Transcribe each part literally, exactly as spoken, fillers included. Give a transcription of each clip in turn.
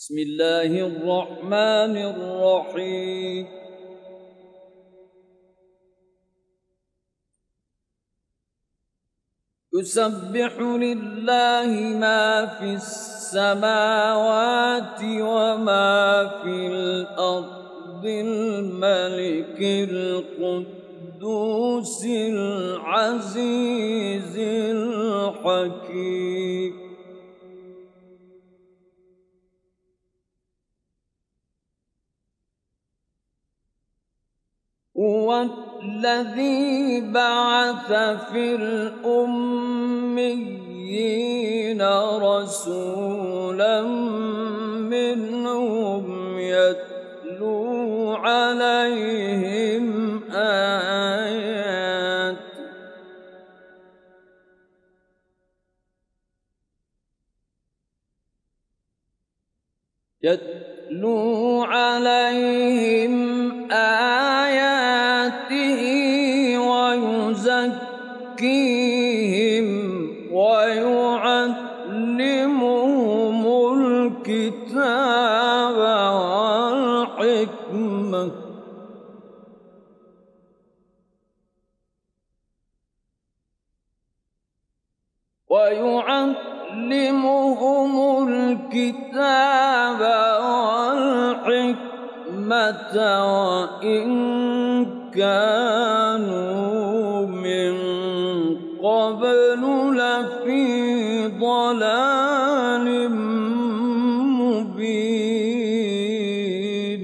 بسم الله الرحمن الرحيم يسبح لله ما في السماوات وما في الأرض الملك القدوس العزيز الحكيم هو الذي بعث في الأميين رسولا منهم يتلو عليهم آيات يتلو عليهم آيات ويعلمهم الكتاب والحكمة ويعلمهم الكتاب والحكمة وإن كانوا من قبل لفي ضلال مبين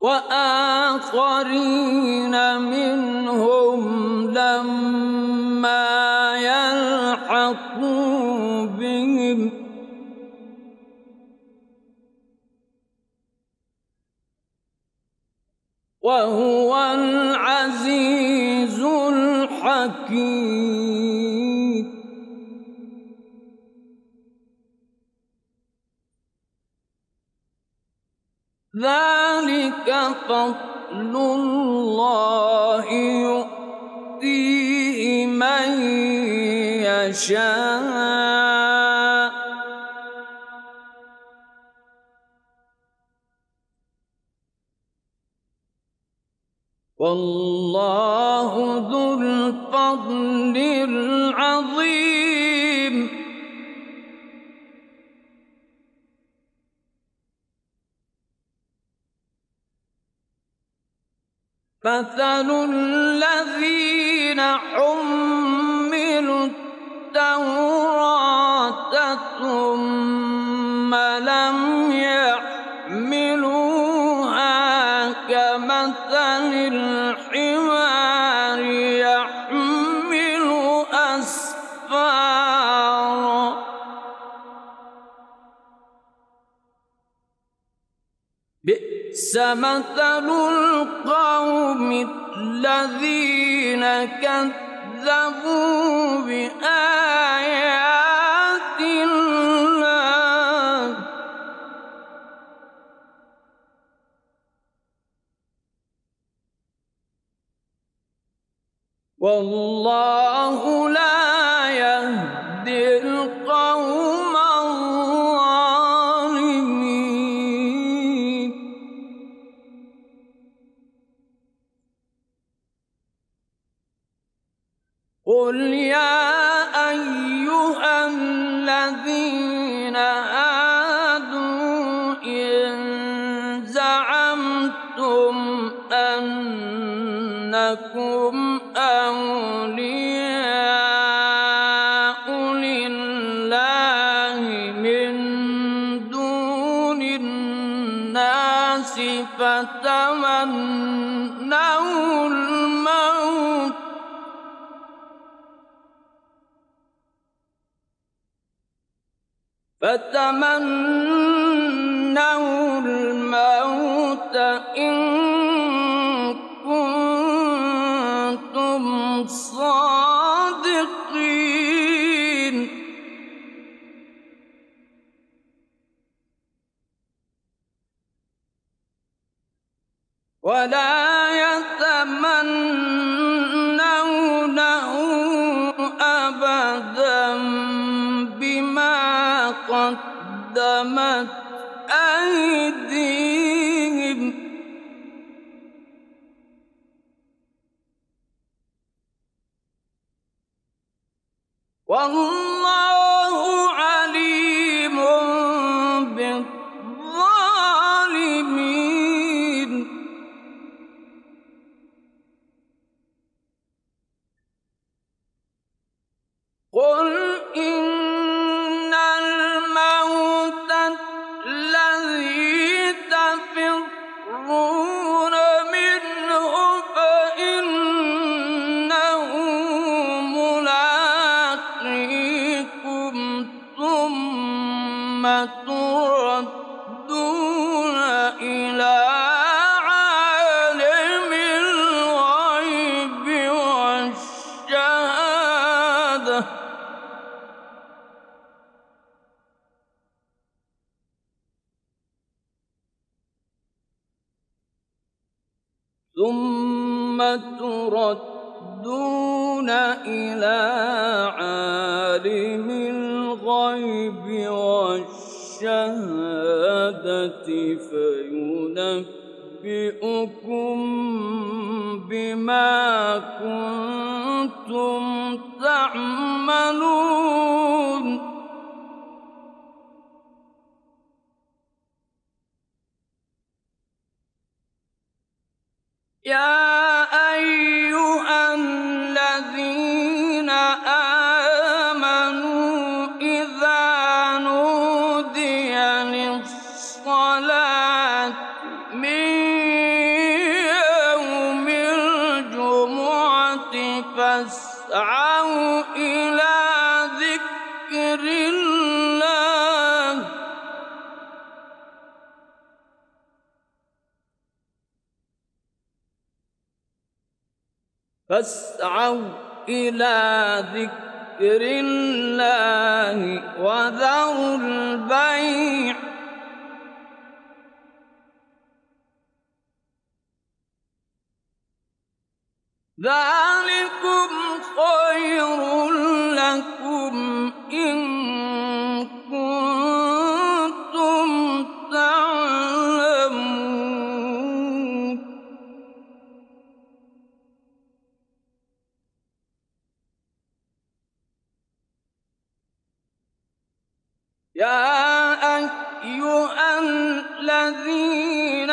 وآخرين منهم لما يلحقوا بهم وهو العزيز الحكيم ذلك فضل الله يؤتيه من يشاء والله ذو الفضل العظيم مثل الذين حملوا التوراة ثم لم يحملوها كمثل الحمار يحمل أسفارا بئس مثل القوم الذين كذبوا بآيات الله والله لا يهدي القوم الظالمين قل يا أيها الذين هادوا إن زعمتم أنكم أولياء لله من دون الناس فتمنوا الموت فتمنوا الموت إن صادقين ولا يتمنونه أبدا قدمت أيديهم والله عليم بالظالمين. قل إن الموت الذي تفرون منه فإنه ملاقيكم ثم تردون إلى عالم الغيب والشهادة ثم تردون إلى عالم الغيب والشهادة فينبئكم بما كنتم تعملون. يا أيها الذين آمنوا إذا نودي للصلاة من يوم الجمعة فاسعوا إلى ذكر الله فاسعوا إلى ذكر الله وذروا البيع ذلكم خير لكم إن كنتم تعلمون. يا أيها الذين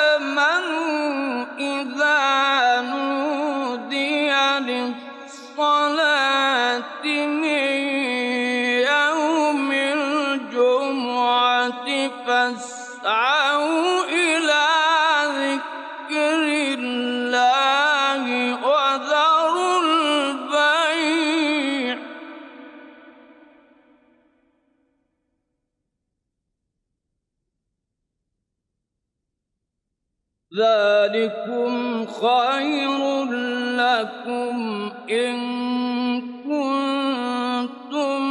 آمنوا إذا نودي للصلاة من يوم الجمعة فاسعوا إلى ذكر الله وذروا البيع ذلكم خير لكم إن كنتم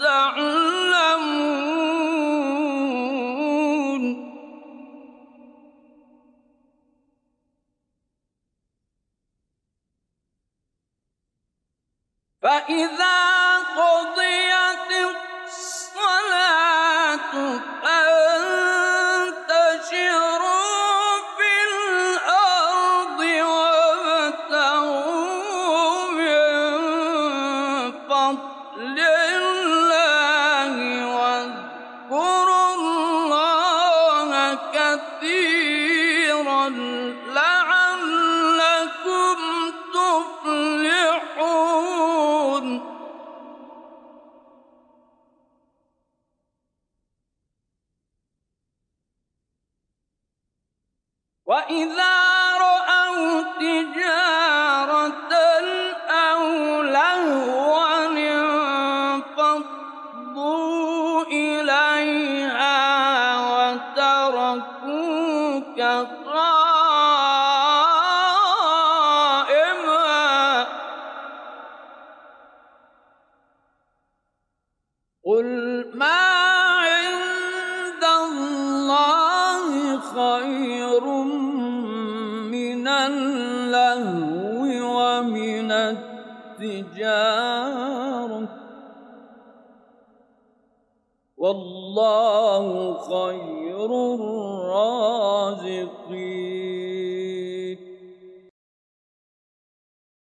تعلمون. فإذا قضيت الصلاة فانتشروا لعلكم تفلحون. وإذا رأوا تجارة أو لهوا انفضوا إليها وتركوك قائما. قل ما عند الله خير من اللهو ومن التجارة والله خير الرازقين.